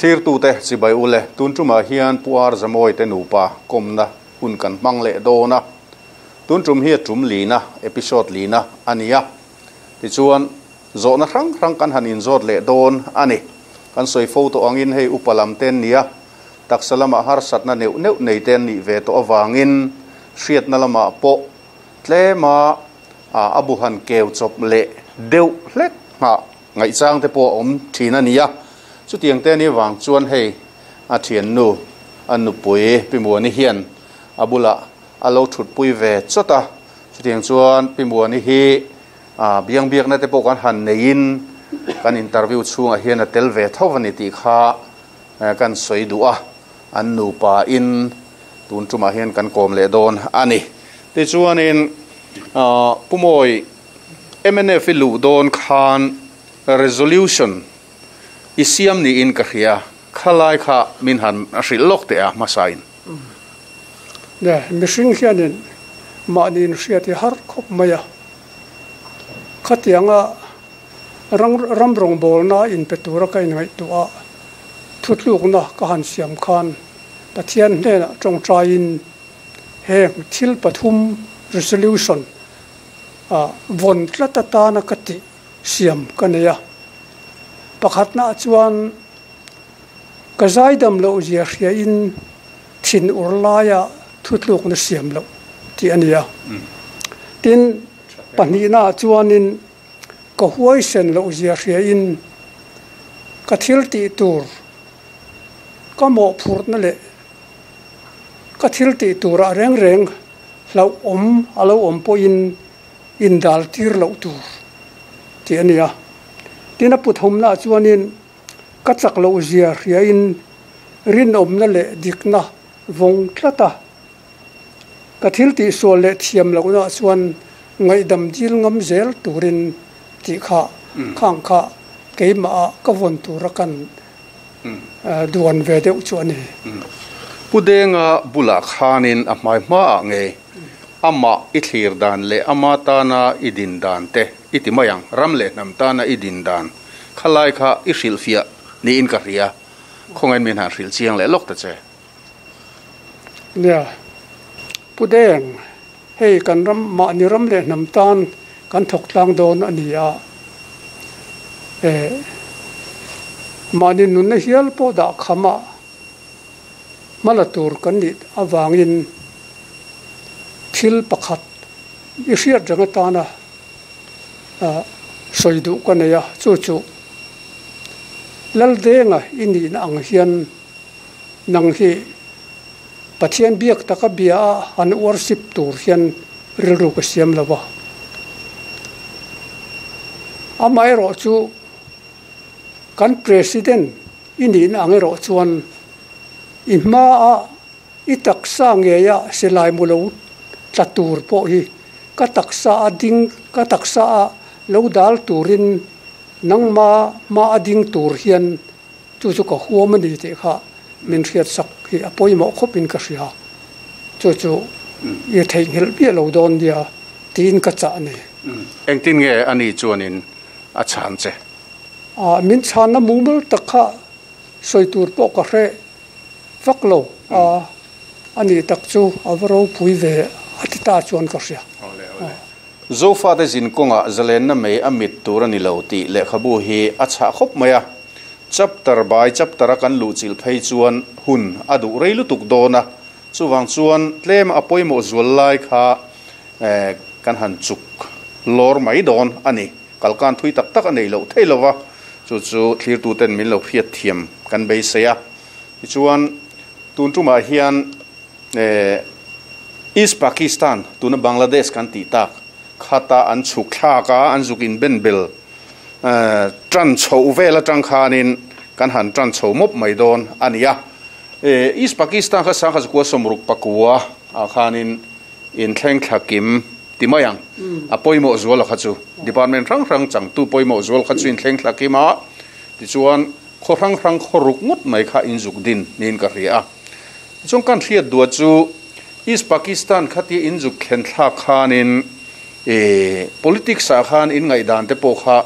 Clear tu te si bai ule tunchuma hian puar zamoi te nupa komna unkan mangle dona tunchum hi chum lina episode lina ania ti chuan zona rang rang kan hanin zot le don ani kan soi photo angin hei upalam ten nia taksalama har satna neu neu nei ten ni ve to awangin hriat nalama po tlema abuhan keu chop le deu hlek ha ngai chang te po om thina nia Sutiang teni wang chuan hei athian nu anupui pimuani hian abula alo thut pui ve chota sutiang chuan pimuani hi biang biak na te pokan han nein kan interview chunga hian a tel ve thovani ti kha kan soidua an nupa in tun chuma hian kan kom le don ani ti chuan in pumoi MNF lu don khan resolution Isiam ni in kahia khalai kha min han asri lokte a masain da mishing hianin ma din shiati har khop maya khatianga rang ramrong bolna in petura kai ngai tua thutlukna ka han siam khan pathian hne tongcha in he thil pathum resolution von tlatata na kati siam kaneya Pakhatna chuan kazaidam lo zia hria in thin urlaya thutluk na siam lo ti ania tin panina chuan in ka huai sen lo zia hria in ka thil ti tur ka mo phurna le ka thil ti tur a reng reng lau om alo om po in dal tir lo tur ti ania Tina puthom na chuan in kachak lo zia hria in rin omna le dikna vong tlata kathil ti sol le thiam lo na chuan ngai dam jil ngam zel turin ti kha khang kha keima ka von turakan duan ve deu chuan hi pudenga bulak khanin a mai ma nge ama ithlir dan le ama tana idin dan te itimayang ramle namtana idindan khalai kha ishilfia ni in karia khongen min han ril chiang le lokta che ya pudeng hei kan ram ma ni ramle namtan kan thok tlang don ania ma ni nun na hial po da khama malatur kan ni awangin thil pakhat ishiat jangatana soidu kanaya chu Laldenga ini na ang hian nang hi pathian biak takabia an worship tur hian rilru ka siam lawa amai ro chu kan president ini na ang ro chuan imma a itaksa ngeya selai mulo tlatur po hi kataksa ading kataksa lo dal turin nang ma ading tur hian chu ka huamani te kha min riat sak hi apoimo khopin ka ria chu ye thei hel bia lo don dia tin ka cha ne engtin nge ani chuanin a chan che a min chan na mumul takha soitur po ka re faklo a ani tak chu avro puive atita chuan ka ria Zofa de zin konga zelena me amit turani lauti le khabuhi acha khop maya chapter by chapter kan luchil phei chuan hun adu reilutuk dona chuwang chuan tlem apoimo zullai kha kan han chuk lor mai don ani kalkan thui tak tak anei lo theilowa chu thlir tu ten min lo phiat thiam kan be seya chuan tuntuma hian East Pakistan tuna Bangladesh kan ti tak khata an chukha ka an zukin benbel tran chho vela tang khanin kan han tran chho mop mai don ania East Pakistan kha sakha ko somruk pakua a khanin in thleng thakim timayang apoimo zual kha chu department rang rang chang tu poimo zual kha chu in thleng thlakima ti chuan khorang rang khoruk mut mai kha in zuk din nin ka ria chung kan thriat du chu East Pakistan khati in zuk khen thla khanin politics khan in ngai dan te po kha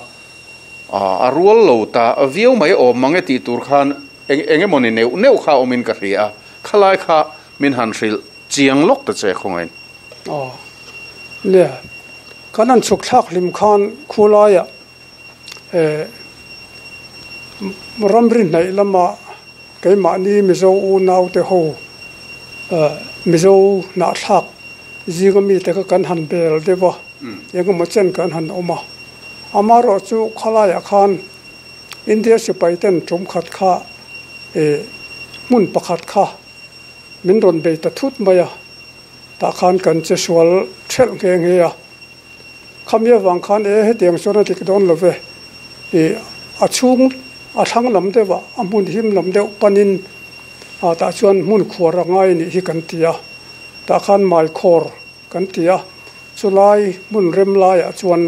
a rual lo ta a view mai om mangeti tur khan enge moni neu kha omin ka ria khalai kha min han ril chiang lok ta che khongai oh le kanan chuk thak lim khan khulaya ramrin nai lama kai ma ni mizo u nau te ho mizo na thak ji ko mi te ka kan han bel de bo eng mo chen kan han oma amaro chu khalaya khan India se paiten chom khat kha mun pakhat kha min ron be ta thut maya ta khan kan che swal thel nge nge ya khamya wang khan he teng sona tik don love a chung a thang lam de wa amun him lam de panin a ta chuan mun khora ngai ni hi kan tia ta khan mal khor kan tia chulai mun rem lai a chuan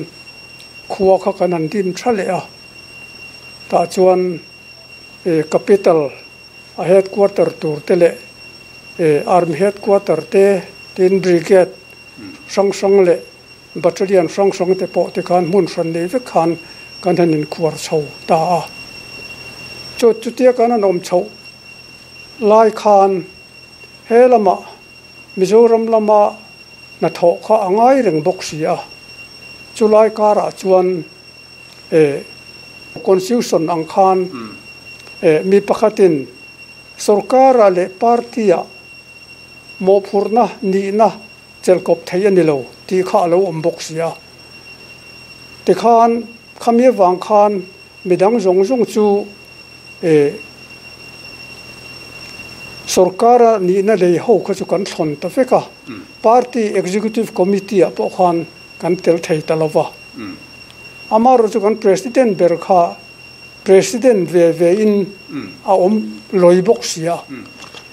khuwa kha kan an din thale a ta chuan capital a headquarter tur tele army headquarter te tin brigade song song le battalion song song te po te kan mun san le ve kan kan han in khwar chho ta cho chutia kan an om chho lai khan he lama Mizoram lama na tho kha angai reng boksia chu lai ka ra chuan constitution ang khan mi pakhatin sarkara le partia mo phurna ni na chelkop thei ani lo ti kha lo ombok sia te khan khamia wang khan midang zong zong chu sarkara ni na le ho kha chu kan thon ta feka party executive committee a po khan kan tel thei ta lova amaro chu kan president berkha president ve in a loibok sia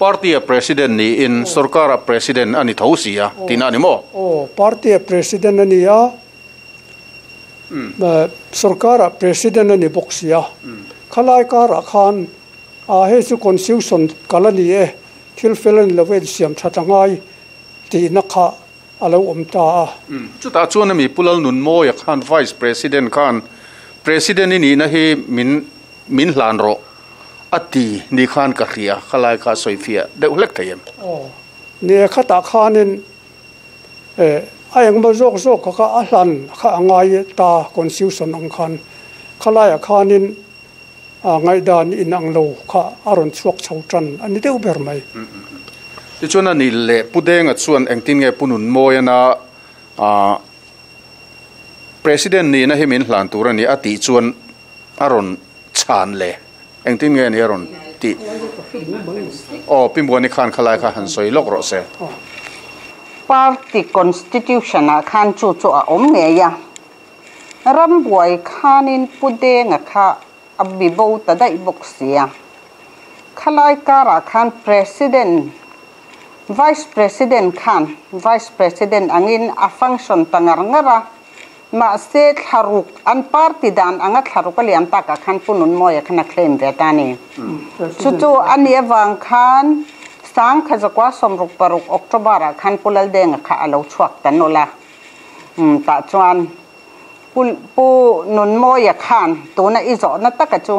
party president ni in sarkara president ani thosia tinani mo party president ani ya sarkara president ani boksia khalai ka ra khan a he chu constitution kalani e thil felen level siam thatangai ti nakha alo omta chuta chuan mi pulal nun mo ya khan vice president khan president ni na he min hlan ro ati ni khan ka khia khalai kha soifia de ulak thayem ne khata khanin ayang ma jok jok ka ahlan kha angai ta constitution ang khan khalai khanin ngai dan in ang lo kha aron chuak chau tran ani deu ber mai chuan ni le pudeng at chuan engtin nge punun moyana president ni na himin hlan turani ati chuan aron chan le engtin nge ni aron ti pimboni khan khalai kha han soi lok ro se party constitution a khan chu chu a om nge ya ram boi khan in pudeng kha abbi bo ta dai boxia khalai kara khan president Vice President Khan, Vice President angin a function tangar ngara ma se tharuk an party dan anga tharuk liam taka khan punun moya khana claim vetani chuchu ani awang khan sang khazakwa somruk paruk October khan Pu Laldenga kha alo chuak tanola ta chuan pu nun moya khan tuna izo na takachu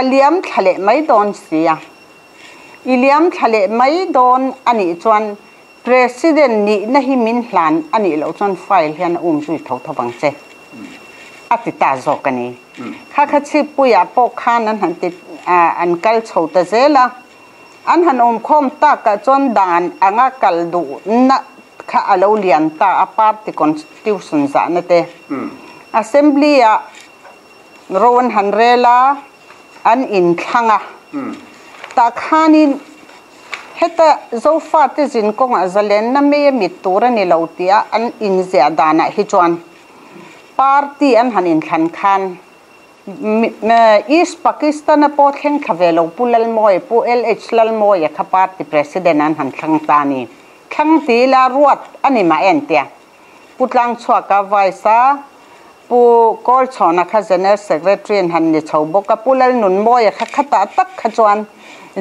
aliam thale mai don sia Iliam Khale mai don ani chuan president ni nahi min hlan ani lo chuan file hian chui thawang che atita zokani kha kha chi puya pok khan an han ti an kal chhota zela an han khom ta ka chon dan anga kal du na kha alo lian ta a party constitution za na te assembly a rowan hanrela an in khanga Takhanin heta zofate zin kong azalen na me mitura ni lautia an inzia dana hichuan party an hanin khan khan East Pakistan po theng khavelo pulal moy pu lh lal moy kha party president an han khang tani khang ti la ruat anima entia putlang chhuaka vaisa pu kol chona kha general secretary an han ni chhoboka pulal nun moy kha khata tak khachuan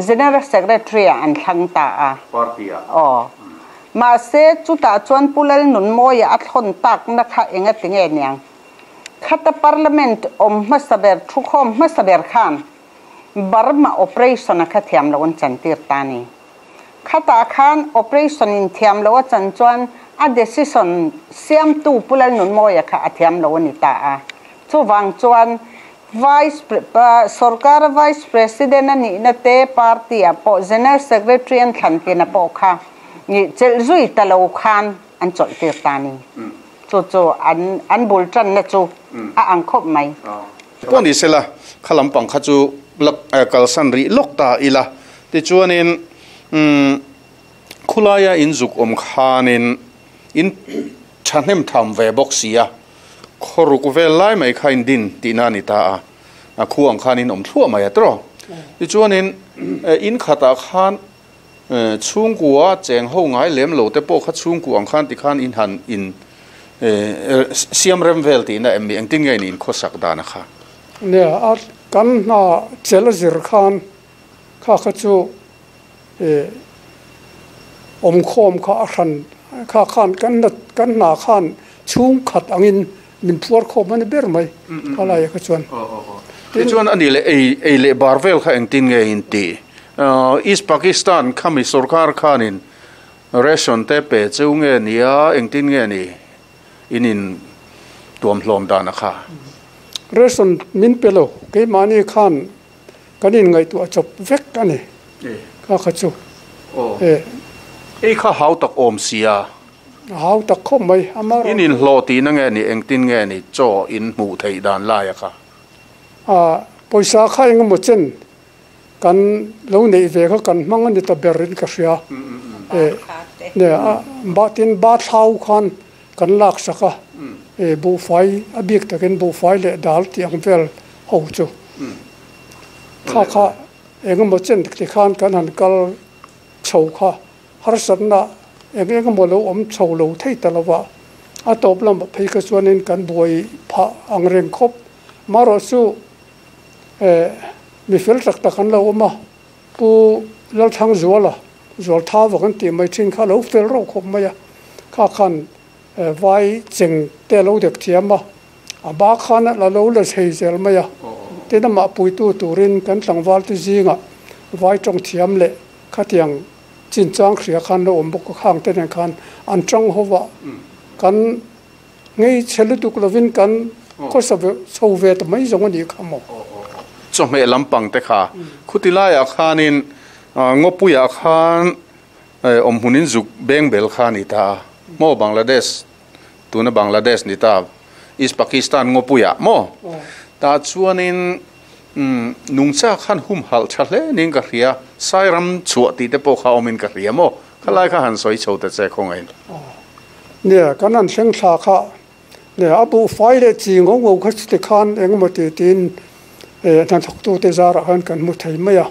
General Secretary an Hangta Partia. Ma se chuta chuan pulal nun moya at hon tak na kha enga tinge nyang. Khata parliament om masaber thukhom masaber khan. Burma operation akathiam lawan chantir tani. Khata khan operation in thiam lawa chanchuan a decision siam tu pulal nun moya kha athiam lawan ita a. Chuwang chuan vice president ani na te party a po general secretary an thlantin a po kha ni chelzui talo khan an chantir tani. Chu an bulchan na chu a angkhop mai. Poni sela khalampang khachu kalsan ri lokta ila ti chuanin khulaya inzuk om khanin in chanem tham ve boxia khoruk ve lai mai khain din tinani ta a khuang khanin om thua mai atro ti chuanin in khata khan chung kuwa cheng ho ngai lem lo te po kha chung kuang khan ti khan in han in siam rem vel ti na em mi engting ngai in khosak dana kha ne a Kan na Celazir Khan Kakatu Omkom Kakan Kakan Kanna Khan Chung Katangin Min poor common Birmay Kalayakatuan. It's one a barvel and tinga in tea. East Pakistan Kami Sorkar Khanin Ration Tepe, Zungania, and Tingani in Dom Lom Danaka. Reason min pillow, gay money can in to a chop vecane. Kakachu. Oh, eka how to omsia. How to come by Amar in Lottin and Tingani, jaw in Mute than Layaka. Ah, Poisaka and Mutin can lonely vehicle can mong it a berrin cassia. But in Bat How can Laksaka. Bofai a big taken bofai le dalt yang fel hocho. Kaka Egumbochen Tikan can and Gal Choka Harsana Egamolo Cholo Tatalova. A toplum Pecas one in can boy pa angren cop. Marosu Mifeltakanlaoma Pu Laldenga Zola Zoltava and Timachin Kalo Fel Rock Maya Kakan. Why Jing Telo de Tiama? A Bakan la Lolas Hazel Maya. Denama Putu to Rin Kantang Valti Zinga. Why Tong Tiamle, Katiang, Jinjang Shiakano, Umboko Hang Tenakan, and Chong Hova. Can Nay Chelutuklovin can cause of a Soviet maze when you come up. So may Lampang Teha. Kutilaya Khan in Ngopuya Khan Omhuninzuk Bengbel Khanita. Mo Bangladesh, tuna Bangladesh ni ta, East Pakistan ngopuya mo. Ta chuan in nungcha khan hum hal chale ning karia sairam chuati te po kha omin karia mo. Khalai kha han soi chota che khongai. Ne kanan seng tha kha ne abu faile chi ngo khasti khan engmati tin tan thok tu te zar han kan mu thei maya.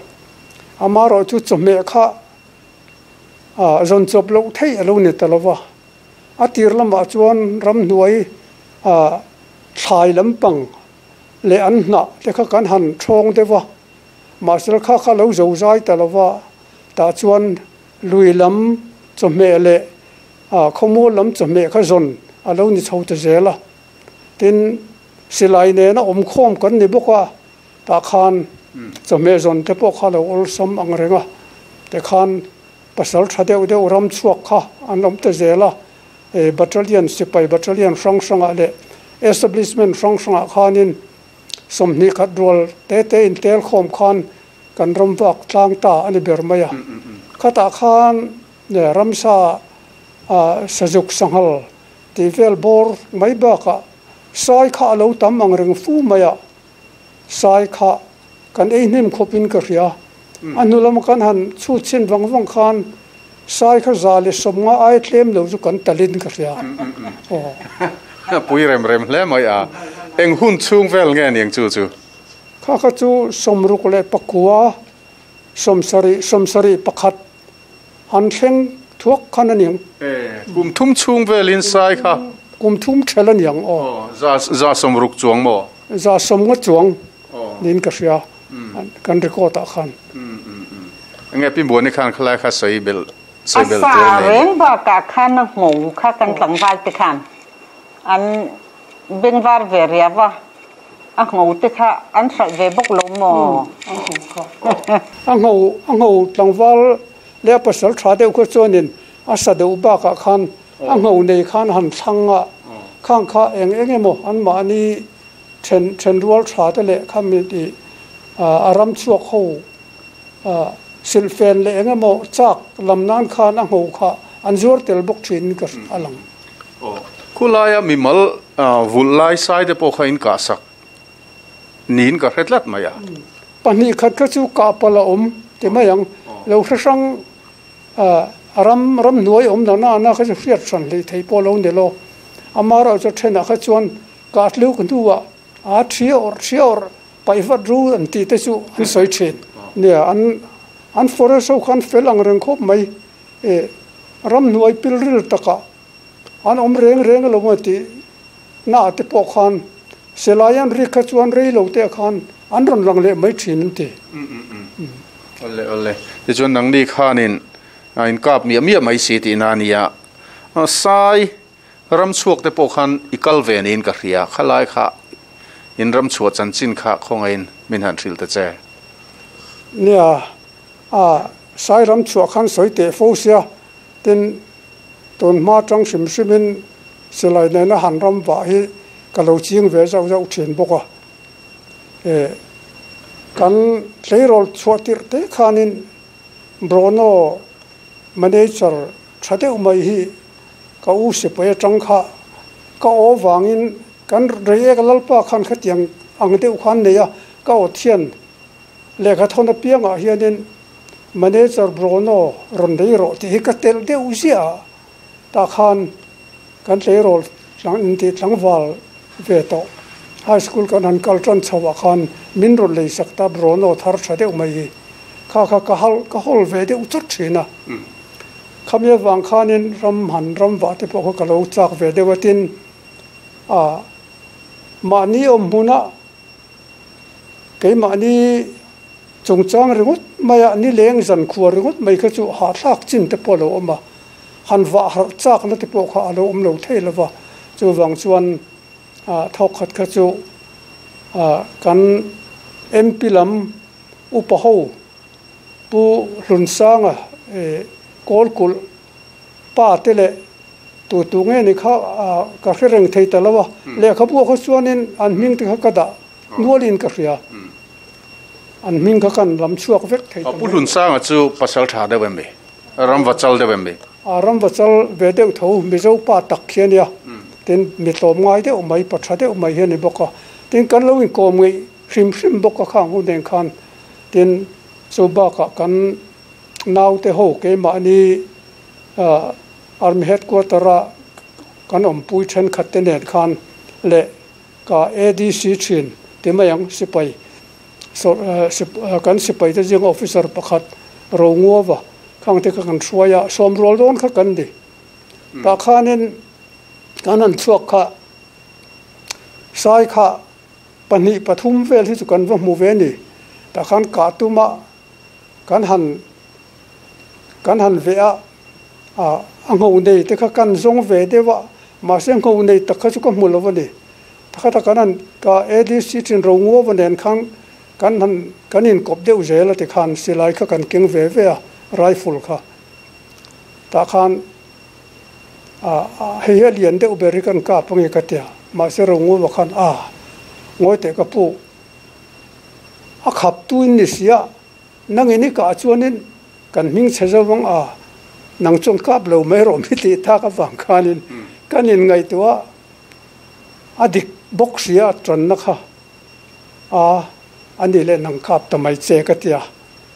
Amaro chu chme kha a zon chop lo thei alo ne talova. Atir lamba chuan ram nuai a thai lampang le an na te kha kan han thong dewa masal kha kha lo zo zai talawa ta chuan lui lam chme le a khomo lam chme kha zon alo ni chhote zela tin silai ne na om khom kan ni boka ta khan chme zon te po kha lo ol som angrenga te khan pasal thadeu de ram chuak kha an lom te zela a battalion sipai battalion shrongsonga le establishment shrongsonga khanin somni khadrol te in telkom khan kanrom wak tlangta ani bermaya khata khan ne ramsa a sajuk sanghal tivel bor mai ba ka sai kha lo tam angreng fu maya sai kha kan ei hnim khopin ka ria anulam kan han chu chin wangwang khan Saika Zali Soma, I claim those who can tell in Kasia. Oh, Puirem Rem Lemaya, and Huntung Velganian Tutu. Kakatu, some Rukule Pakua, some Sari Pakat, Hunting, Tuak Kananium, Tum Tung Vel in Saika, Tum Chelanium, oh, Zasum Ruk Tuang Mo, Zasum Watuang, Ninkasia, and Kandrikota Khan. And I've been born in Kankalaka Sabil. A sarin baka can of moon, cut and can. And Benvar Variava ngủ tức ha ăn sợi về bốc lỗ mò ăn ngủ trong vỏ để bớt sốt chả đều có cho nên ăn sạch đều ba cả khăn ăn ngủ này khăn hẳn sang ạ khăn khá em cái mồ ăn mà đi trên ruột chả đều lệ khăn mình đi à rắm chuộc khô à sỉn phèn lệ cái mồ chắc làm nán khăn ăn ngủ khá ăn ruột đều bốc chuyện cái along kulaya mimal vulai side po khain kasak nin ka hretlat maya pani khat ka chu ka pala om te mayang lo hrasang ram noi om na na ka hriat san le thei polo ne lo amara cho thena kha chuan ka tlu kun duwa a thior pai va dru an ti te chu an soi thin ne an foreso khan felang reng khop mai e ram noi pilril taka an reng lo mati na te po khan selayan rikha chuan rei lo te khan an ron lang le mai thin te ole te chuan nang ni khanin in kap mi mai si ti nania sai ram chuak te po khan ikal ven in ka hria khalai kha in ram chuak chan chin kha khongain min han thil te che nia a sai ram chuak khan soi te fosia tin ton ma trong sim simin selai na na han ram wa hi kalau chiang ve zau zau chen boka kan tlerol chuatir te khanin brono manager thade umai hi ka u se poe chang kha ka o wangin kan rei ka lalpa khan khatiang angde u khan neya ka o thian le kha thona pianga hianin manager brono rondei ro ti ka tel de u sia ta khan kan tlerol lang ti tlangwal veto high school kan han kaltran chawa khan minrol le sakta brono thar thade umai kha kha ka hol ve de uchot thina khamia wang khanin ram han ram wa te pokho kalo chak ve de watin a mani omuna ke mani chungchang ringut maya ni leng zan khuar ringut mai kha chu ha thak chin te polo oma han wa har chak na te pokha alo omlo theilawa chu wang chuan thok khat kha chu kan mp lam upaho pu lunsanga kolkul pa tele tu tu nge ni kha ka reng thei talawa le kha bu kha chuanin an hming te kha kada nualin ka hria an hming kha kan lam chuak vek thei pu lunsanga chu pasal tha de wembe ram wachal de wembe ram wachal ve deu tho mizo pa tak khiania tin mitlom ngai te umai patra te umai he ni boka tin kan lo in kom ngai hrim boka khang hu den khan tin so ba ka kan nau te ho ke ma ni army headquarters kan pui then khat te nen khan le ka adc chin te ma yang sipai so kan sipai te jing officer pakhat ro ngowa khang te kan throya som rol don kha kan di ta khanin kanan chuak kha sai kha pani pathum vel hi chu kan va mu ve ni ta khan ka tuma kan han ve a ango nei te kha kan zong ve dewa ma seng ko nei ta kha chu ka mulo wa ni ta kha kanan ka adc tin ro ngo wa nen khang kan han kanin kop deu jela te khan silai kha kan king ve ve rifle kha ta khan he lian de uberikan ka pongi katia ma se rongo bakhan ngoi te ka pu a khap tuin ni sia nang ini ka chuanin kan hming chejawang nang chong kap lo mai ro mi ti tha ka wang khanin kanin ngai tua adik boxia tran na kha ani le nang kap ta mai che katia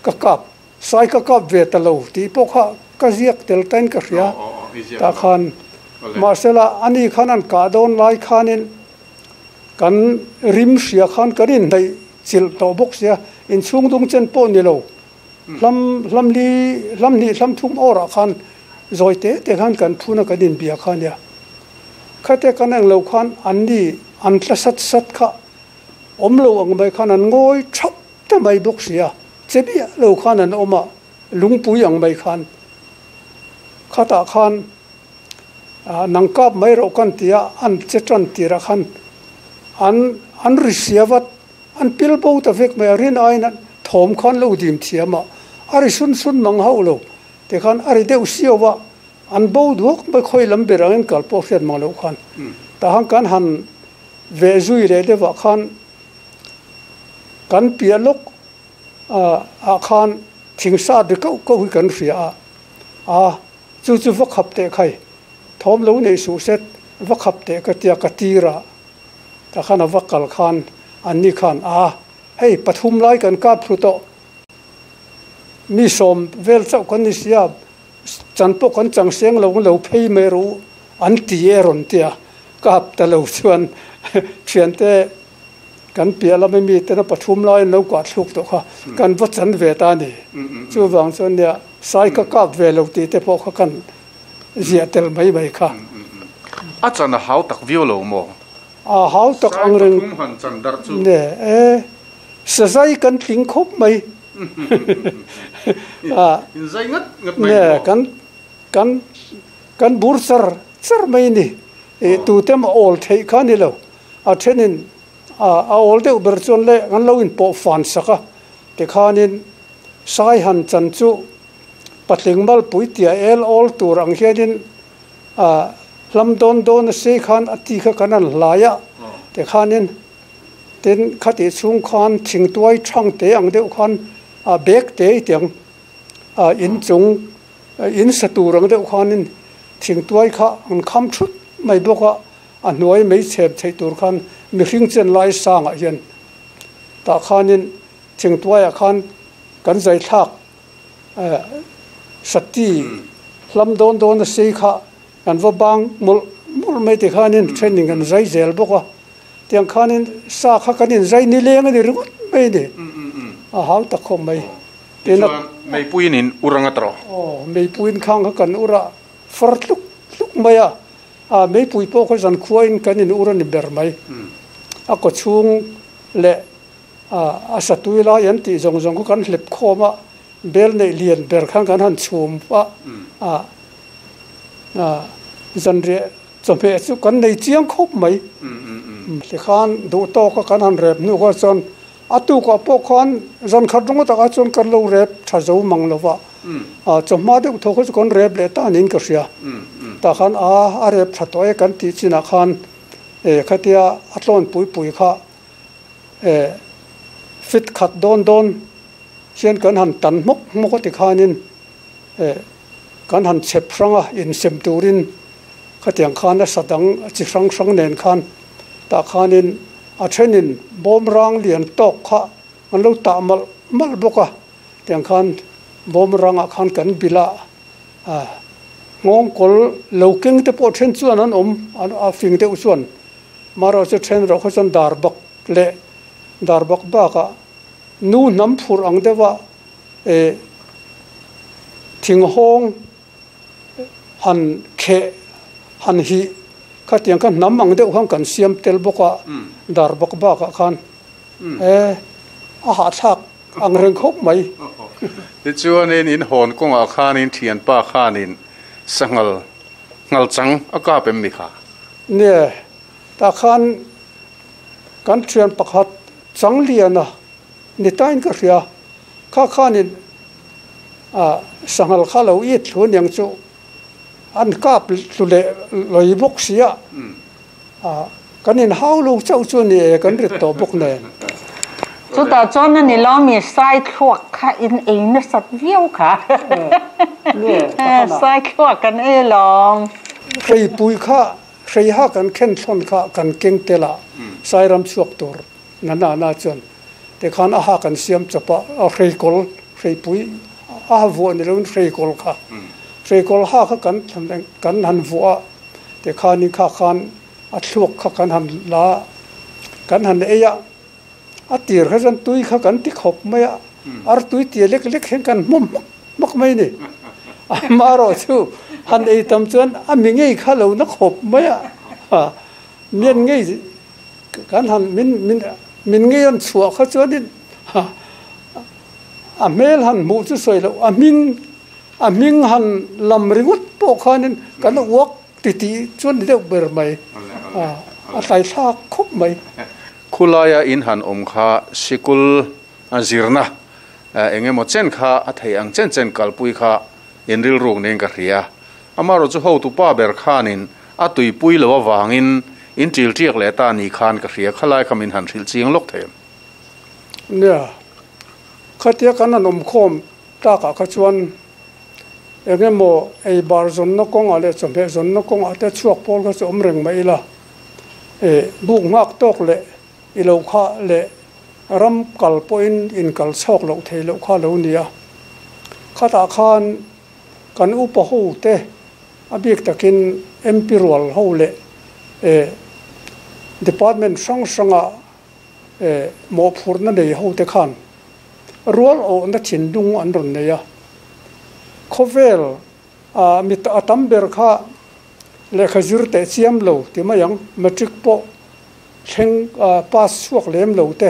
ka kap sai ka kap ve ta lo ti pokha ka ziak tel tan ka hria ta khan marcela ani khanan ka don lai khanin kan rim sia khan karin dai chil to box ya in chung dung chen pon ni lo lam thum ora khan zoite te khan kan phuna kadin bia khan ya khate kanang lo khan andi antla sat kha omlo ang bai khan an ngoi thap ta mai box ya chebia lo khan an oma lungpui ang bai khan khata khan nangkap mai ro kan tia an chetran tira khan an an risiavat an pilbo tavek me arin ainan thom khan lo dim thiama ari sun sun mang haulo te khan ari deu siwa an bo duok ba khoi lam berang kalpo set malo khan ta hang kan han ve zui re de wa khan kan pialok a khan thingsa de ko ko hui kan ria a chu chu vak khap te khai thom lo nei su set vak khap te katia katira ta khan avak kal khan anni khan a hei pathum lai kan ka phruto ni som vel chau kan ni siab chanpo kan changseng lo lo phei me ru an tie ron tia kap ta lo chuan thiante kan piala me mi te na pathum lai lo ka thluk to kha kan va chan ve ta ni chu wang chon ya sai ka kap ve lo ti te pho kha kan zia tel mai mai kha a chan hau tak view lo mo a hau tak angren ne sai kan thing khop mai zai ngat ngat mai ne kan bursar sar mai ni tu tem all thei khan ni lo a thenin a all de ber chon le an lo in po fan saka te khanin sai han chan chu patlingmal puitia el all tur ang hianin a lam don se khan ati kha kanan laya te khanin ten khati chung khan thing tuai thang te ang deu khan a bek te tiang a in chung in saturang deu khanin thing tuai kha an kham thut mai boka a noi mei chep thei tur khan mi hring chen lai sang a hian ta khanin thing tuai a khan kan zai thak sati lam don se kha an va bang mul mai te khanin training an zai zel boka tiang khanin sa kha kanin zai ni leng ni ruat mai de a hau ta khom mai te na mai puin in urang atro mai puin khang kha kan ura fartluk luk maya a mai pui po kha zan khuain kanin uran ni ber mai a ko chung le a satuila yan ti zong ko kan hlep khoma bel nei lian ber khang kan han chum pa a zan re chompe chu kan nei chiang khop mai le khan do to ka kan han rep nu ko chon atu ko po khon zon khatung ta ka chon kan lo rep thajau manglowa a choma de tho ko kon rep le ta nin ka sia ta khan a rep thatoe kan ti china khan khatia atlon pui kha fit khat don sian kan han tan mok ti khanin kan han chep ranga in sem turin khatiang khan na sadang chi sang nen khan ta khanin a thenin bom rang lian tok kha an lo ta mal boka tiang khan bom rang a khan kan bila a ngong kol lo king te po then chuan an an a fing te chuan maro che then ro khon darbak ba ka nu nam phur ang dewa thing hong han khe han hi khatiang kan nam ang deuh hang kan siam tel boka darbak ba ka khan a ha thak ang reng khop mai ti chuan in hon kong a khan in thian pa khan in sangal ngal chang aka pem mi kha ne ta khan kan thian pakhat chang liana ni tain ka ria kha khan in sangal khalo i thun yang chu an kap lule loi bok sia kan in hau lu chau chu ni kan rit to bok ne chu ta chon ni lo mi sai khua kha in ein na sat viau kha sai khua kan e long rei pui kha rei ha kan khen thon kha kan keng tela sai ram chuak tur na chon te khan a ha kan siam chapa a rei kol rei pui a vu ni lo rei kol kha rekol ha kha kan han vua te khani kha khan athluk kha kan han la kan han eya atir hazan tui kha kan ti khop maya ar tui ti lek hen kan mom mok mai ni amaro chu han ei tam chuan amingei kha lo na khop maya nien ngei kan han min ngei an chua kha chuan in a mel han mu chu soi lo a ming han lam ringut po khanin kan wak ti chuan deuh ber mai a sai tha khop mai khulaya in han omkha sikul azirna engemo chen kha athei ang chen chen kalpui kha enril rung neng ka hria amaro chu ho tu pa ber khanin atui pui lo wangin in til tiak le ta ni khan ka hria khalai khamin han thil chiang lok them ya khatia kana nom khom ta ka ka chuan engemo ei bar zon no kong ale chombe zon no kong ate chuak pol ka chom reng mai la bung hak tok le ilo kha le ram kal point in kal sok lo thei lo kha lo nia khata khan kan upahu te abik takin empirol ho le department sang sanga mo phurna nei ho te khan rol o na chin dung an ron ne ya khovel a mit atamber kha le khajur te siam lo ti mayang matric po cheng pass suak lem lo te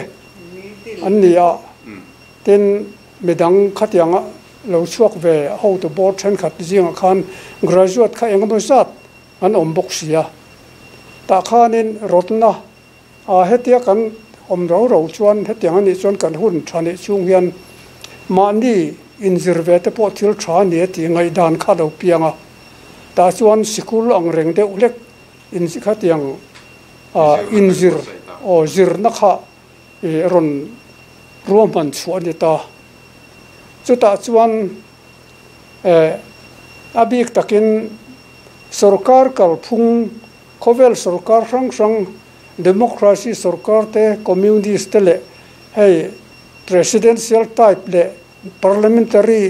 ania ten medang khatyanga lo suak ve how to board chen khat jinga khan graduate kha engmo sat an omboxia ta khanin rotna a hetia kan omro ro chuan hetia ni chuan kan hun thane chung hian mani inzirvete po thil thane ti ngai dan kha do pianga ta chuan sikul ang reng de ulek in sikhatiang inzir o zirna kha ron roman chuan eta chuta chuan abik takin sarkar kal phung khovel sarkar rang rang democracy sarkar te communist tele hey presidential type le parliamentary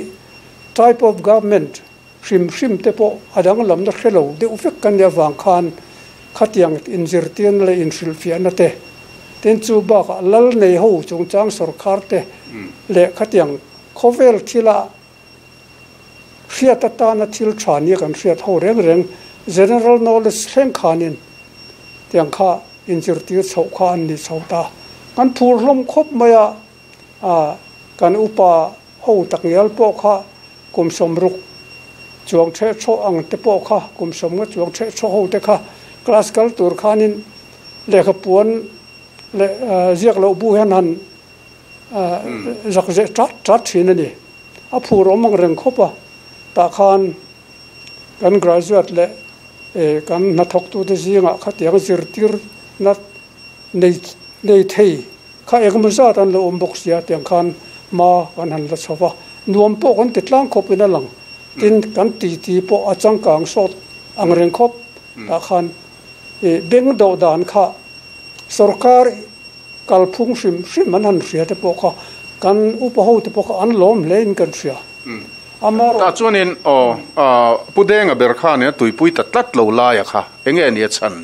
type of government shim te po adang lamna khelo de ufek kan ya wang khan khatiang in zirtian le in silfiana te ten chu ba lal nei ho chung chang sarkar te le khatiang khovel thila fiatata na thil thani kan fiat ho reng general knowledge hleng khanin tiang kha in zirti chho khan ni chota kan phur hlom khop maya a kan upa ho taknial po kha kum somruk chuang che cho ang te po kha kum somnga chuang che cho ho te kha classical tur khanin lekha puan le ziak lo bu han han zak ze tat chinani a phu romang reng khopa ta khan kan graduate le kan na thok tu de zinga khatiang zirtir na nei thei kha egam za tan lo ombox ya tiang khan ma kan han la chowa nuam po kan titlang khopina lang tin kan ti ti po achang kang sot ang reng khop ta khan beng do dan kha sarkar kalphung shim manan ria te poka kan upaho te poka an lom lein kan ria amar ta chuanin o pudenga berkha ne tuipui tatlat lo la ya kha enge ni chan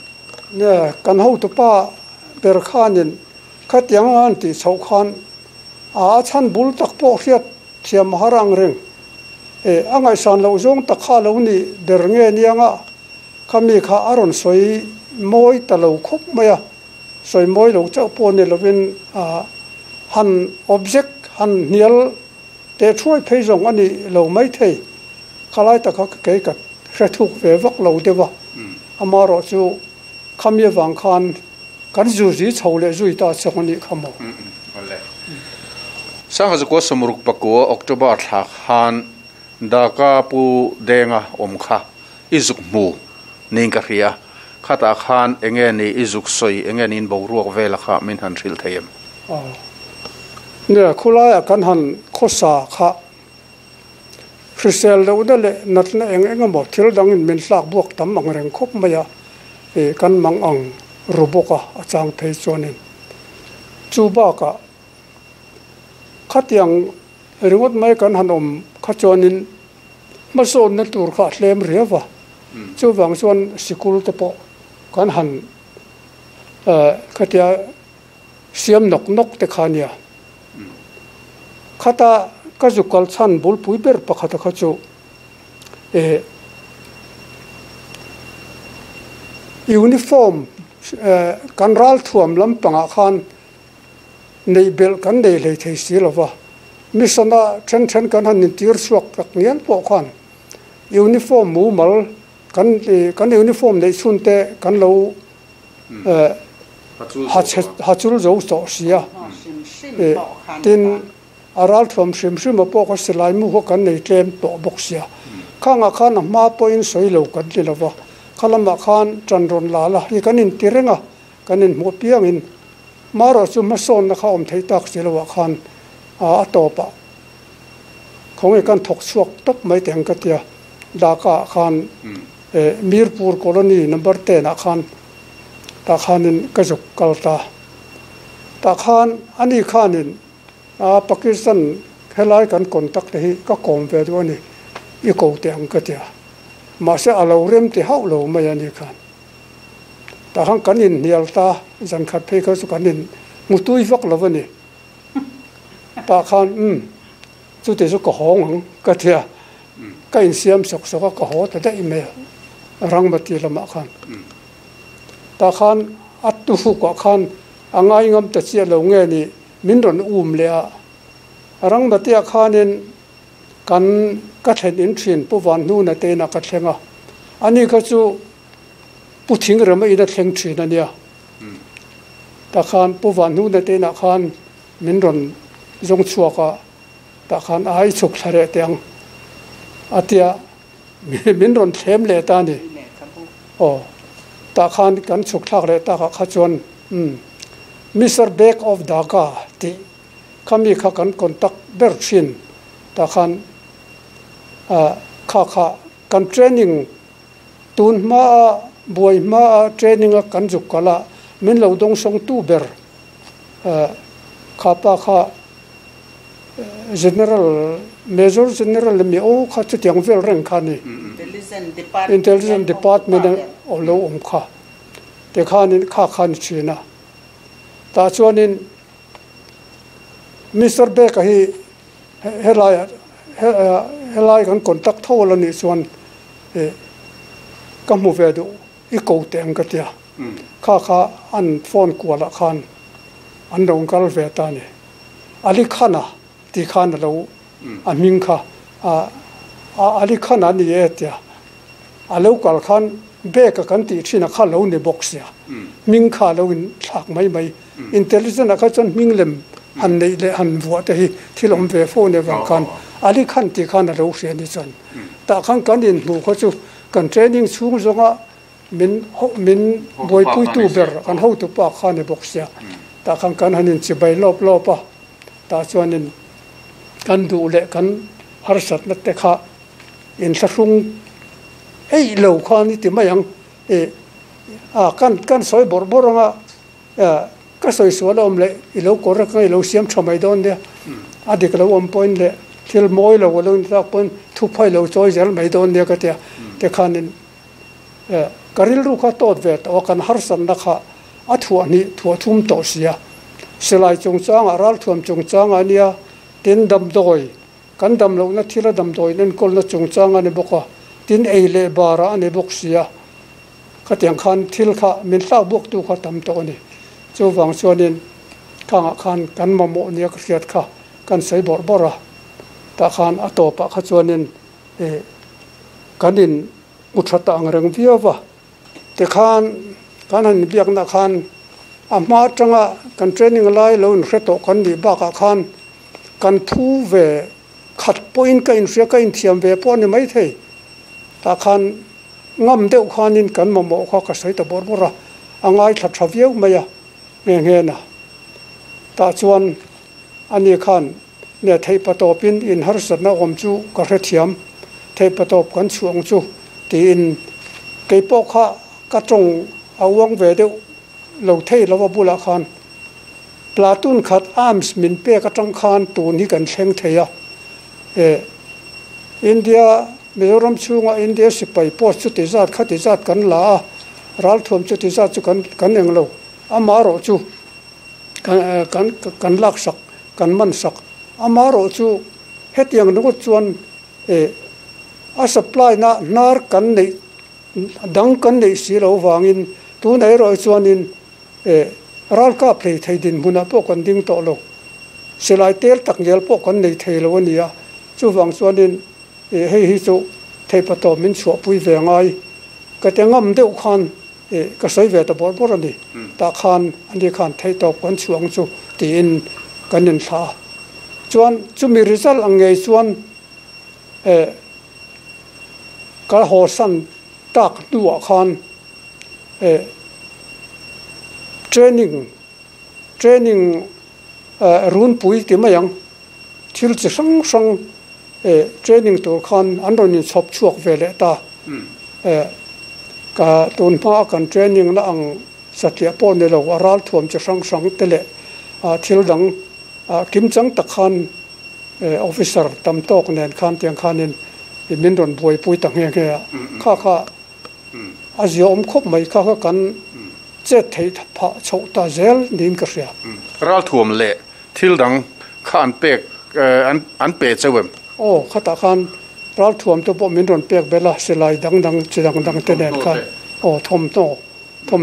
ne kan ho to pa berkha nen khatiang an ti chokhan a chan bul tak po hiat thiam harang reng angai san lo jong takha lo ni dernge nianga khami kha aron soi moi talo khop maya soi moi lo chau po ne lovin han object han nial te thoi phei jong ani lo mai thei khalai ta kha ke ka hrathuk ve vak lo dewa amaro chu khami wang khan kan ju ji chole zui ta choni khamo ole sanga ko somruk pakko october thak han daka pu denga omkha izuk mu ning ka hria khata khan enge ni izuk soi enge nin bo ruak vela kha min han thil theim ne khulaya kan han khosa kha frisel lo dale natna enge mo thil dang in min sak buak tam ang reng khop maya kan mang ang roboka achang thei chonin chuba ka khatiang rewot mai kan hanom khachonin mason na tur kha hlem rewa chu wang chuan sikul te po kan han khatia siam nok nok te khania khata kazukal chan bul puiber pakhata khachu uniform kan ral thuam lampanga khan nei bel kan dei le thei silawa misana chen kan han in tir suak tak nian po khan uniform mu mal kan uniform nei sunte kan lo Mirpur colony number 10 Akhan Takhanin Kazukalta Takhan Ani Khanin Pakistan Helai can contact the Kakom Vedoni Eco Tankatia Masa Alorem the Howlo Mayanikan Tahan Kanin Nialta Zankapekas Kanin Mutui Vaklovani Takhan to the Zuka Katia Kain Siam Soksaka Kahota email. Rang Matilama Khan. Tahan at to Fuka Khan, Angaying up the Sia Longani, Mindon Umlea. Rang Matia Khanin can cut an inch in Puvan Nuna Tena Katanga. Anikatsu putting Rama in a Tang Chinania. Tahan Puvan Nuna Tena Khan, Mindon Zongsuaka. Tahan I took Saretang Atia Mindon Temletani. Oh, Takan can Sukare Taka Kachuan. Mr. Beck of Dhaka, the Kamika can contact Berchin. Takan Kaka can training Tun Ma Boy Ma training a Kanzukala, Minlo Dong Song Tuber Kapaka General Major General Mio Katsutyang Vil Renkani. Intelligence Department of Low Umka. They can't in Kakan China. That's one in Mr. Baker. He can contact all on this one. Come over to Eco Tangatia. Kaka and phone Kuala Khan and Uncle Vetani. Alikana, the Kanalo, Aminka, Alikana, the Etia. A local can bake a country in a car only box here. Ming Carlo in Clark, my intelligent account Minglem and the unwater he till on the phone ever can. Ali can't take on a rose and his son. Takan can in Mukotsu containing Suzonga Min Boy Putuber and how to park honey box here. Takan can in Sibai Lopa. That's one in Kandulekan, Harsat Nateka in Sasung. Hey, low quantity, my young can soy borboranga, Casoy Swalomle, Iloco, Ilosium Chomadon there, Adicla 1 point there, till Moil or Walon point, 2 pilo toys, Elmaidon there, the canon Cariluca thought that, or can Harsan Naka, Atuani to a tomb tosia. Selai Chungsang, Araltum Chungsang, Ania, Dindam Doi, Gandam Lona Tiladam Doi, then called the Chungsang and Boka. Tin a bara and a boxia. Katian Khan Tilka, Minta book to Katam Tony. So Vang Sonin, Kanga Khan, Kanmamo near Kriatka, Kansai Borbora. Takan Atopa Katsuanin, a Kanin Uchatang Rangviova. The Khan, Kanan Biagna Khan, a martanga, can training a lie loan reto, Kandi Baka Khan, can prove cut point in Shaka in Tiambe upon the Maite. Takan Nam de Kanin Kanmamo Kakasita Borbora, and I Tatravio Maya Mengena. That's one Anikan near Tapatopin in Harsana Omju, Karetium, Tapatop Kansuangju, the in Kapoka Katong, Awang Vedo, Lote Lavabula Khan. Platoon cut arms min Pekatong Khan to Nikan Shengtea. India. Mizoram Sunga India Sipai Post Sutizat Katizat Kan La Raltum Sutizat Kananglo Amaro Chu Kan Laksak Kan Mansak Amaro Chu Hetiang Nutsuan a supply nar can they Duncan they seal over in Tunero Swan in Ralka plate in Munapok and Ding Tolo. Shall I tell Takelpok and they tail one year? Suvang Swan in Hey, he so taper to Minswap with an eye. Getting on the Khan, kasoi ta bor bor ni ta khan ani khan thei tok kon chuang chu tin kanin tha chuan chumi result angei chuan ka ho san tak tu khan training run pui ti mayang thil chi sang sang training to khan andon in chop chuak vele ta ka ton pa kan training la ang satya pon de lo aral thum chi sang sang tele thil dang kim chang ta khan officer tam tok nen khan tiang khanin min don boi pui ta nge ke kha kha aziom khop mai kha kha kan che thei pha chau ta zel nin ka ria ral thum le thil dang khan pek an pe chawem o khata khan ral thum to po min ron pek bela selai dang dang chidang dang tenen kha o thom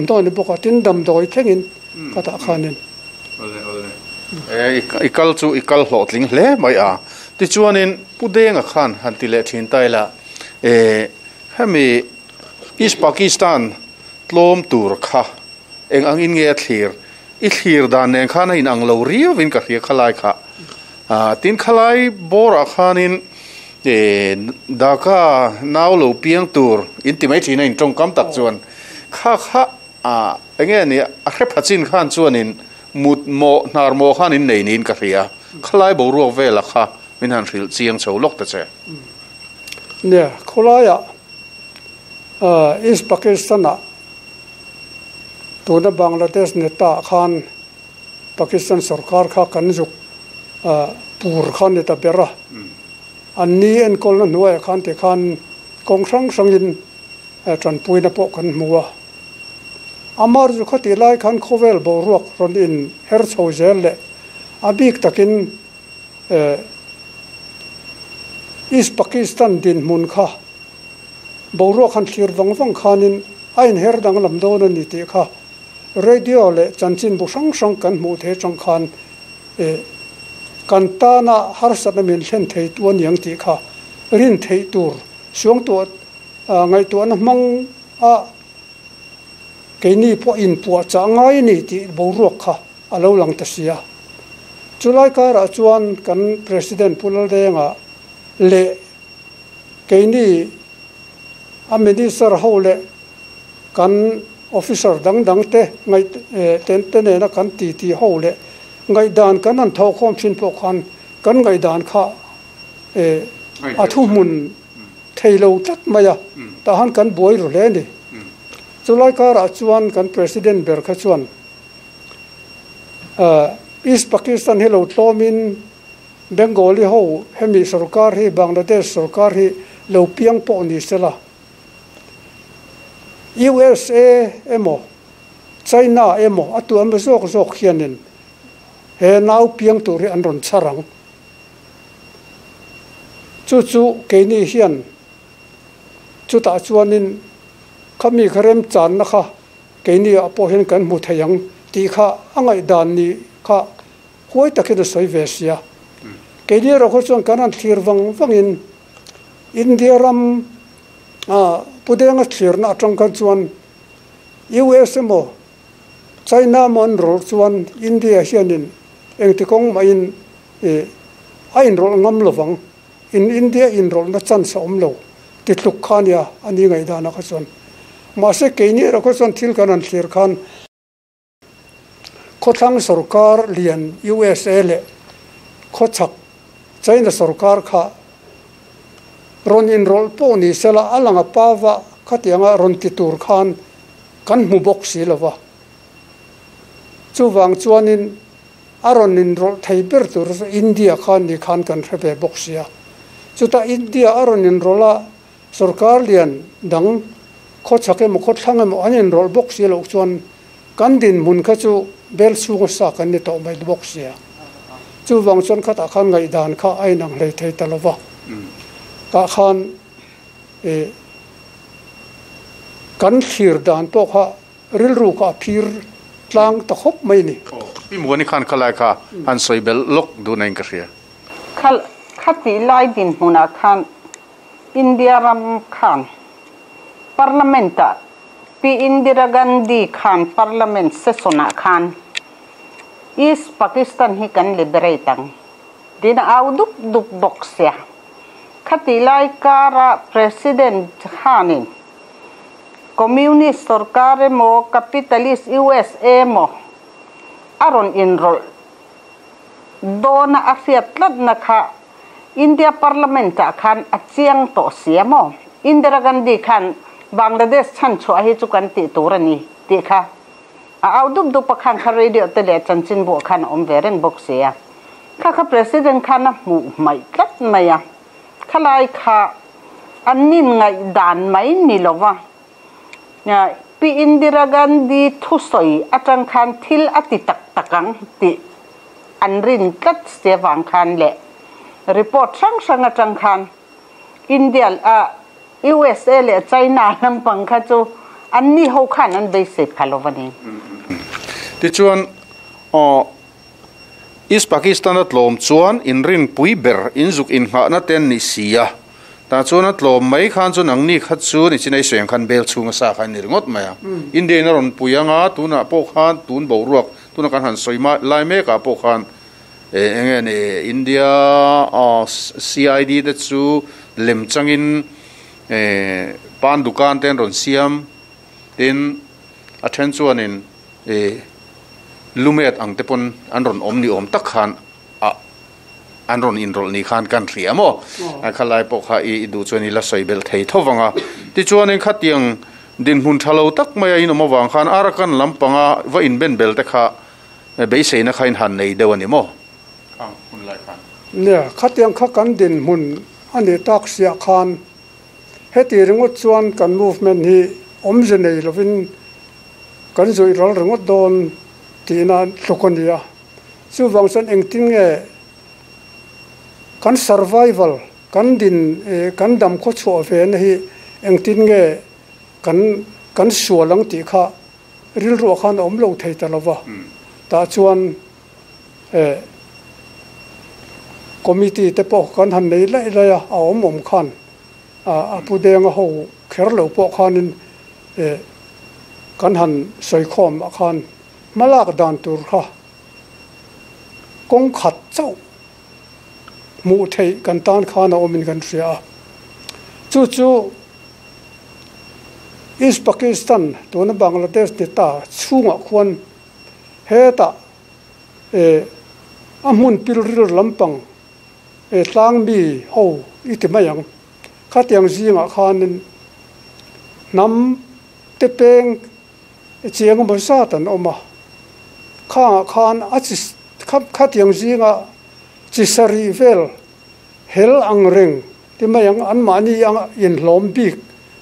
to ni boka tin dam doi thengin khata khanin ikal chu ikal hlotling hle mai a ti chuanin Pudenga khan hantile thin taila hemi East Pakistan tlom tur kha eng ang in nge thlir I thlir dan eng khan in ang lo ri win ka thia khalai kha tin khalai bora khanin daka naw lo piang tur intimate in tong kam tak chuan kha kha enge ni a khe phachin khan chuanin mut mo nar mo khan in nei nin ka thia khalai bo ruak ve la kha min han ril chiang chho lok ta che ne kholaia East Pakistan tuna Bangladesh neta khan Pakistan sarkar kha kanjuk pur khan neta bera anni en kolna nuai khan te khan kongsang sangin tran puina po kan muwa amar ju khati lai khan khovel bo ruak ron in her chozel le abik takin East Pakistan din mun kha bo ruak khan thlir wang khanin ain her dang lam do na ni te kha radio le chanchin bu sang kan mu the chang khan kan ta na har sat na min hlen thei tu an yang ti kha rin thei tur suang tu ngai tu an mang a ke ni po in pu cha ngai ni ti bo ruak kha alo lang ta sia chulai ka ra chuan kan president Pu Laldenga le ke ni a minister ho le kan officer dang te ngai ten ne na kan ti ho le ngai dan kan an tho khom chin po khan kan ngai dan kha a thu mun thailo tat maya ta han kan boi ro le ni chulai ka ra chuan kan president ber kha chuan East Pakistan hello tlomin Bengali ho hemi sarkar hi Bangladesh sarkar hi lo piang po ni sela USA emo China emo atu amazok zok khianin he nau piang tu ri anron charang chu ke ni hian chu ta chuanin khami kharem chan na kha ke ni apo hen kan mu thayang ti kha angai dan ni kha khoi takin soi vesia ke ni ro khon kanan thlir wangin India ram Pudenga thirna atang kan chuan US mo China mon rol chuan India hianin engtikong ma in a enroll ngam lovang in India enroll na chan sa omlo titluk khania ani ngai dana kha chuan ma se keini ra kha chuan thil kanan thlir khan khotlang sarkar lian USA le khochak China sarkar kha ron enroll po ni sela alanga pawa khatianga ron titur khan kan mubok silawa chuwang chuanin aron enroll thaiber tur India khan ni khan kan rebe boxia chuta India aron enrolla sarkar lian dang khochake mo khothlanga mo an enroll boxia lo chuan kan din mun kha chu bel su go sa kan ni to mai boxia chuwang chuan khata khan ngai dan kha ainang hlei thei talawa ka khan kan thlir dan po kha ril ru ka phir tlang ta khop mai ni pi mu ni khan khalai kha han soi bel lok du nain ka ria khal khati lai din huna khan India ram khan parliament ta पी Indira Gandhi Khan parliament से सोना Khan east Pakistan ही कन liberating दिन आउदुक दुक बॉक्सिया खतीलाई कारा president खानी communist सरकारे मो कैपिटलिस्ट यूएसए मो अरुण इनरोल दोन अफियतलत नखा India Parliament akan aciang to siamo Indira Gandhi kan Bangladesh chan chu ahi chu kan ti turani tikha audub du pakhan kha radio tele chan chin bo khan om vereng boxia kha kha president khan mu mai kat maya khalai kha annin ngai dan mai nilowa na pi Indira Gandhi thusoi atang khan thil ati tak takang ti anrin kat sewang khan le report sang sang atang khan India USA le China nam pang kha chu anni ho khan an be se phalowani ti chuan East Pakistan atlom chuan inrin pui ber injuk in ha na ten ni sia ta chuan atlom mai khan chu nangni kha chu ni chinai seng khan bel chunga sa khan ni ringot maya India na ron puianga tuna po khan tun boruak tuna kan han soima lai me ka po khan India CID that su lim changin pan dukan ten ron siam ten attention in lumet ang tepon anron omni om takhan anron inrol ni khan country amo akhalai pokha I du choni la soibel thei thowanga ti chuan in khatiang din hun thalo tak mai in omawang khan arakan lampanga va in ben bel te kha be sei na khain han nei dewani mo yeah, Katiang Kakandin Mun, and the Taxia Khan. Hetty Ringotsuan can movement he omzene lovin Kanzo Ringoton Tina Tokonia. Suvangson Engtinge can survival, Kandin, a Kandam Kotsu of Enhi, Engtinge can swallow Tika, real Rohan Omlo Tatanova. That's one. Committee te po kan han nei lai lai a om khan a pu deng ho kher lo po khan in kan han soi khom a khan malak dan tur kha kong khat chau mu thei kan tan khan a omin kan ria chu chu East Pakistan to na Bangladesh te ta chunga khon he ta amun pil ril lampang a lang mi ho itimayang katiang zinga khanin nam tepeng chiang bo satan oma kha khan achis katiang zinga chisari vel hel angreng timayang anmani yang in lombi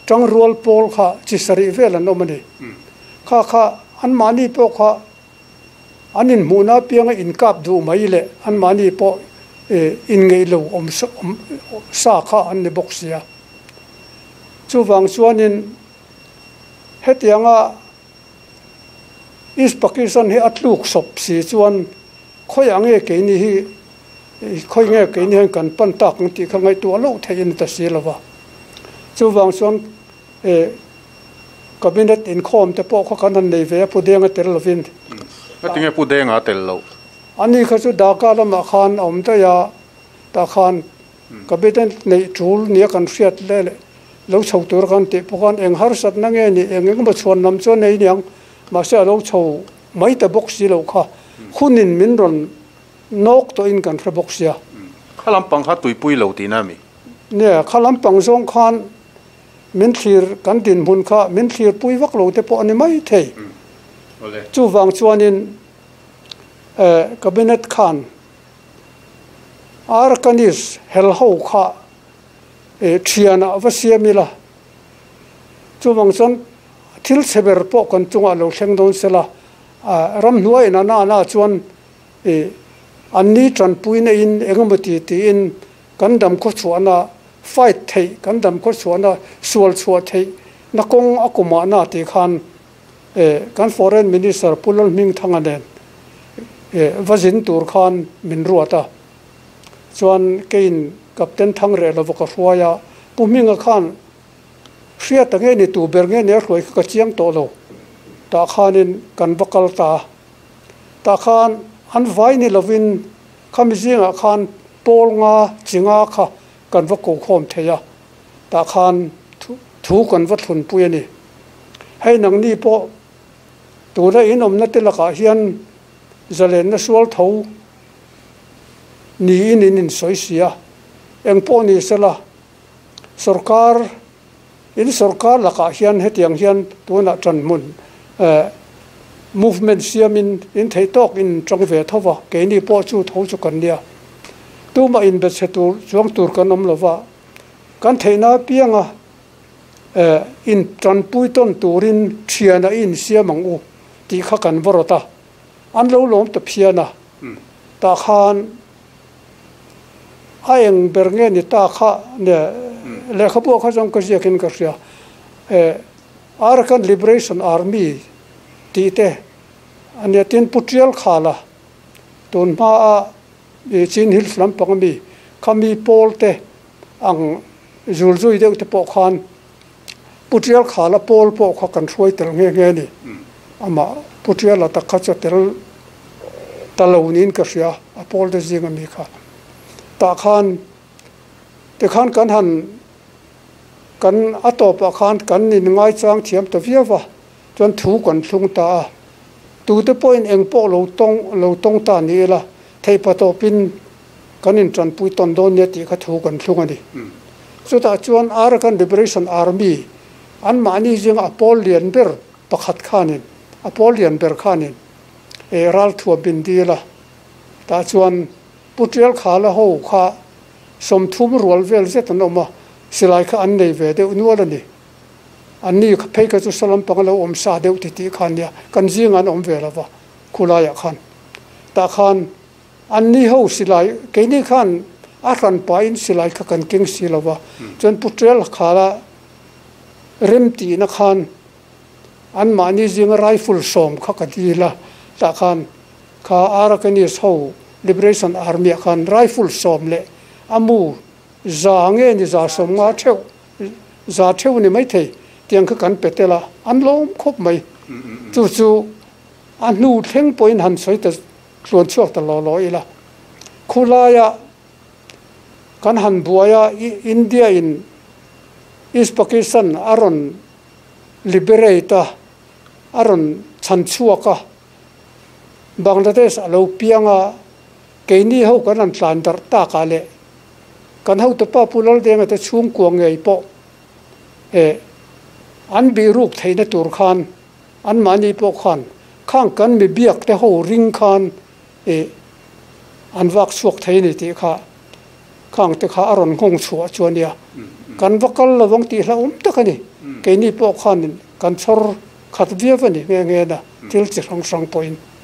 tang rol pol kha chisari vel anomani kha kha anmani po kha anin muna piang in kap du mai le anmani po in ngay lo sa kha an ne boxia chu wang chuanin hetianga East Pakistan he atluk sop si chuan khoyang e ke ni hi khoi nge ke ni kan pan tak ti kha ngai tu lo thein ta silawa chu wang chuan cabinet in khom te po kha kan nei ve pu deng tel lovin atinge pu deng a tel lo Ani khasu Dhaka lama khan omtaya ta khan kabitan nei thul nia kan hriat le lo chho tur kan te pokhan eng har sat na nge ni engeng ba chhon nam chon nei niang ma se lo chho mai ta boxi lo kha khunin min ron nok to in kan boxia khalam pang kha tuipui lo ti na mi ne khalam pang zong khan min thlir kan din mun kha min thlir pui wak lo te po ani mai thei chu wang chuanin Cabinet Khan Arkanis Helho Kha Chiana Vasiamila Jumangson Til Sever Pok and Tungalo Shengdon Sela Ramnua in Anana Chuan Anitran Puina in Egomati in Gandam Kotsuana Fight Tay Gandam Kotsuana Sual Suate Nakong Akumana Tikan Gan Foreign Minister Pulon Ming Tanganen. Vazin Turkhan Minruata Chuan Kain Captain Tangre Lavokawaya Puminga Khan Shia tange ni tu berge ni roi ka chiang to lo ta khanin kan bakal ta khan an vai ni lovin khamizinga khan polnga chinga kha kan va ko khom theya ta khan thu kan va thun pui ani hai nang ni po tu ra inom na telaka hian zalen na sual tho ni in soisia eng poni sala sarkar in sarkar laka hian hetiang hian tuna tranmun movement siamin in theitok in changve thowa ke ni po chu tho chu kan nia tuma in besetur chuang tur kanom lova kan theina pianga in tranpuiton turin thiana in siamang u ti kha kan borota an lo lom ta phiana ta khan aeng bernge ni ta kha ne Lekhabu khazam kasia kin kasia Arakan Liberation Army tite ane tin putial khala ton ma chin hil flam pangmi khami polte ang zuljui de te pokhan putial khala pol po kha kan throi tel nge nge ni ama putial ata khacha tel talounin kasia apol de jingami kha ta khan te khan kan han kan atopa khan kan ni ngai chang thiam to viawa chon thu kon thung ta tu te point eng po lo tong ta ni la thei pato pin kan in tran pui ton don ne ti kha thu kon thung ani chu ta chuan Arakan Liberation Army an mani jing apolian ber pakhat khanin apolian ber khanin e ral thua bin di la ta chuan putrial khala ho kha som thum rual vel zetanoma silaika an nei ve de nualani anni pheka chu salam pangalo om sa deu ti ti khania kanjingan om velawa khulaya khan ta khan anni ho silai keini khan aran pain silaika kan king silawa chon putrel khala remti na khan an mani jing rifle som kha kadila ta khan kha arakani so Liberation Army khan rifle som le amu zange ni za somnga theu za theu ni mai thei tiang kha kan petela anlom khop mai chu chu anu theng point han soita chuan chuak ta lo ila khulaya kan han buaya India in East Pakistan aron liberator aron chanchuaka Bangladesh alo pianga keini ho kan an tlan tar ta ka le kan ho to Pu Laldenga te chhung kuang ei po an bi ruk theina tur khan an mani po khan khang kan mi biak te ho ring khan an wak chuak theini ti kha khang te kha aron khong chua chuania kan wakal lawang ti hlaum takani keini po khan kan chor khat viawani nge na til chi rang point